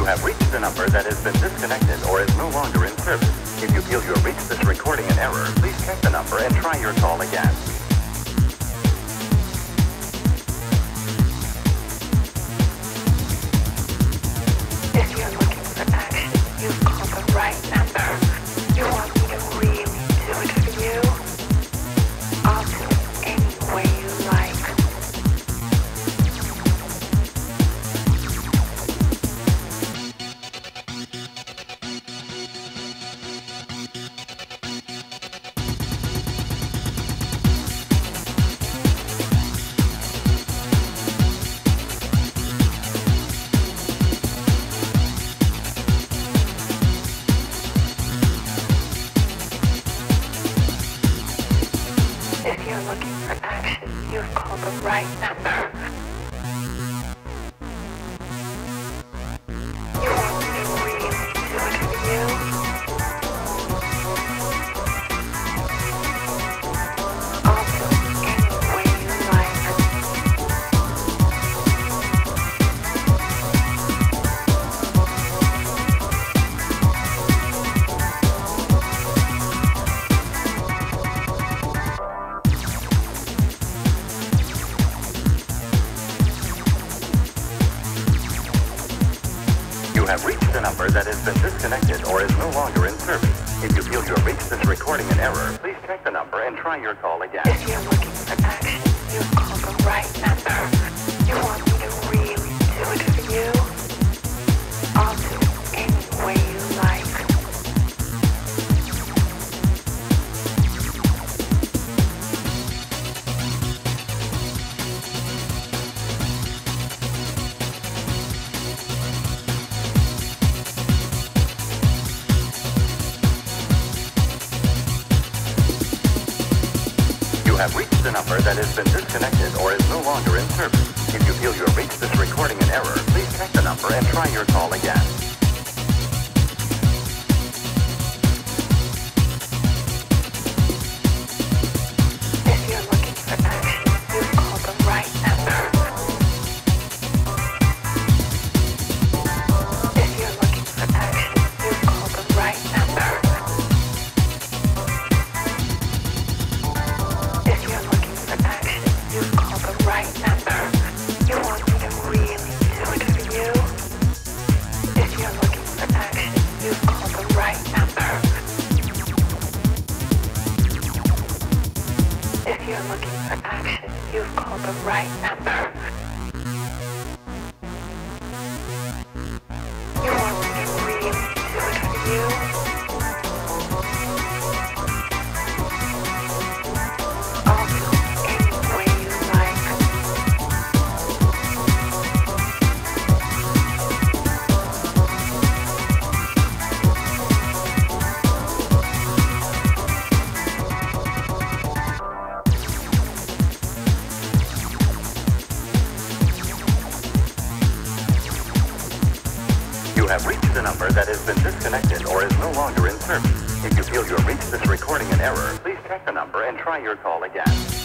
You have reached a number that has been disconnected or is no longer in service. If you feel you have reached this recording in error, please check the number and try your call again. If you're looking for action, you've called the right number. You want me to really do it for you? I'll do it any way you like. If you're looking for action, you've called the right number. You want me to really do it for you? I'll do it any way you like. You have reached a number that has been disconnected or is no longer in service. If you feel you have reached this recording in error, please check the number and try your call again. If you're looking for action, you've called the right number. You want me to really do it for you? I'll do it any way you like. You have reached a number that has been disconnected or is no longer in service. If you feel you have reached this recording in error, please check the number and try your call again. If you're looking for action, you've called the right number. If you're looking for action, you've called the right number. You've called the right number. You want me to really do it for you? If you're looking for action, you've called the right number. If you're looking for action, you've called the right number. You want me to really do it for you? You have reached a number that has been disconnected or is no longer in service. If you feel you have reached this recording in error, please check the number and try your call again.